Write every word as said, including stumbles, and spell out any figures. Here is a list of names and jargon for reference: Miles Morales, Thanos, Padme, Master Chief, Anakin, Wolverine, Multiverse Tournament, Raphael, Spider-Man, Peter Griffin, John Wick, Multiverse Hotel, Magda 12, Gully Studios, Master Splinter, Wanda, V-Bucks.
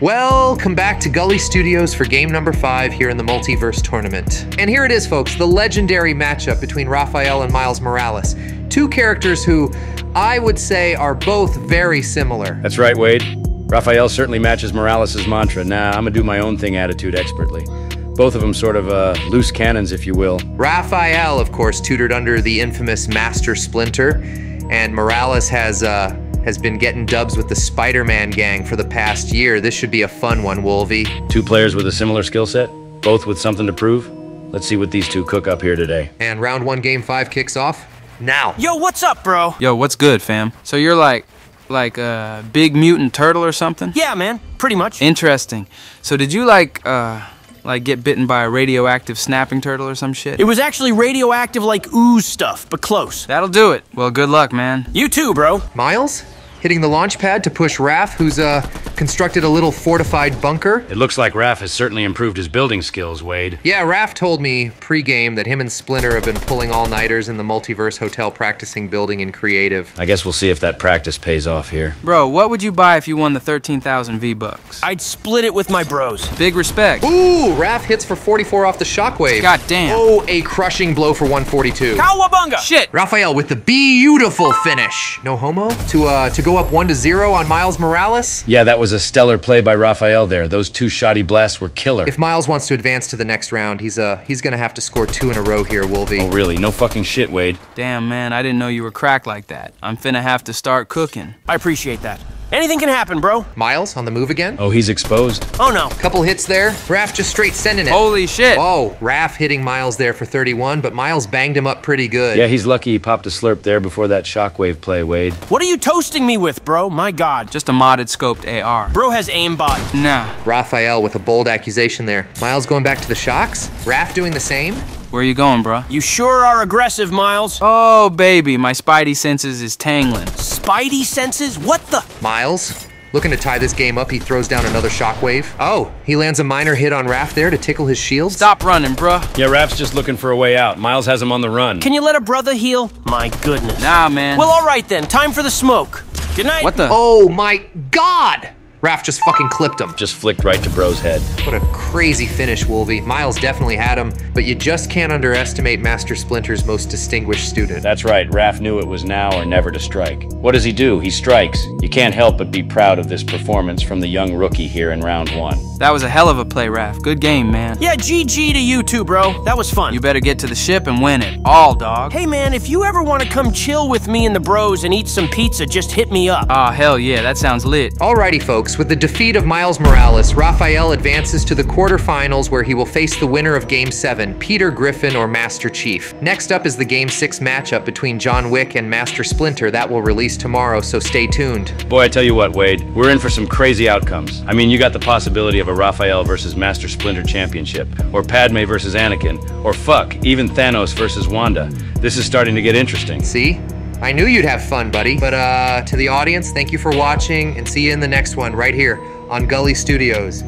Welcome back to Gully Studios for game number five here in the Multiverse Tournament. And here it is, folks, the legendary matchup between Raphael and Miles Morales. Two characters who I would say are both very similar. That's right, Wade. Raphael certainly matches Morales' mantra, nah, I'm gonna do my own thing attitude expertly. Both of them sort of uh, loose cannons, if you will. Raphael, of course, tutored under the infamous Master Splinter, and Morales has uh, has been getting dubs with the Spider-Man gang for the past year. This should be a fun one, Wolvie. Two players with a similar skill set, both with something to prove. Let's see what these two cook up here today. And round one, game five kicks off now. Yo, what's up, bro? Yo, what's good, fam? So you're like, like a big mutant turtle or something? Yeah, man, pretty much. Interesting. So did you like, uh, like get bitten by a radioactive snapping turtle or some shit? It was actually radioactive like ooze stuff, but close. That'll do it. Well, good luck, man. You too, bro. Miles? Hitting the launch pad to push Raph, who's uh, constructed a little fortified bunker. It looks like Raph has certainly improved his building skills, Wade. Yeah, Raph told me pre-game that him and Splinter have been pulling all-nighters in the Multiverse Hotel practicing building and creative. I guess we'll see if that practice pays off here. Bro, what would you buy if you won the thirteen thousand V-Bucks? I'd split it with my bros. Big respect. Ooh, Raph hits for forty-four off the shockwave. God damn. Oh, a crushing blow for one forty-two. Cowabunga! Shit! Raphael with the beautiful finish. No homo? To, uh, to go up one to zero on Miles Morales? Yeah, that was a stellar play by Raphael there. Those two shoddy blasts were killer. If Miles wants to advance to the next round, he's uh he's gonna have to score two in a row here, Wolvie. Oh really? No fucking shit, Wade. Damn man, I didn't know you were cracked like that. I'm finna have to start cooking. I appreciate that. Anything can happen, bro. Miles on the move again. Oh, he's exposed. Oh no. Couple hits there. Raph just straight sending it. Holy shit. Whoa, Raph hitting Miles there for thirty-one, but Miles banged him up pretty good. Yeah, he's lucky he popped a slurp there before that shockwave play, Wade. What are you toasting me with, bro? My God. Just a modded scoped A R. Bro has aimbot. Nah. Raphael with a bold accusation there. Miles going back to the shocks. Raph doing the same. Where you going, bro? You sure are aggressive, Miles. Oh, baby, my spidey senses is tangling. Spidey senses? What the? Miles, looking to tie this game up, he throws down another shockwave. Oh, he lands a minor hit on Raph there to tickle his shield. Stop running, bruh. Yeah, Raph's just looking for a way out. Miles has him on the run. Can you let a brother heal? My goodness. Nah, man. Well, all right then. Time for the smoke. Good night. What the? Oh, my God. Raph just fucking clipped him. Just flicked right to bro's head. What a crazy finish, Wolvie. Miles definitely had him, but you just can't underestimate Master Splinter's most distinguished student. That's right, Raph knew it was now or never to strike. What does he do? He strikes. You can't help but be proud of this performance from the young rookie here in round one. That was a hell of a play, Raph. Good game, man. Yeah, G G to you too, bro. That was fun. You better get to the ship and win it. All, dog. Hey, man, if you ever want to come chill with me and the bros and eat some pizza, just hit me up. Aw, hell yeah, that sounds lit. Alrighty, folks. With the defeat of Miles Morales, Raphael advances to the quarterfinals where he will face the winner of Game seven, Peter Griffin or Master Chief. Next up is the Game six matchup between John Wick and Master Splinter that will release tomorrow, so stay tuned. Boy, I tell you what, Wade, we're in for some crazy outcomes. I mean, you got the possibility of a Raphael versus Master Splinter championship, or Padme versus Anakin, or fuck, even Thanos versus Wanda. This is starting to get interesting. See? I knew you'd have fun, buddy. But uh, to the audience, thank you for watching and see you in the next one right here on Gully Studios.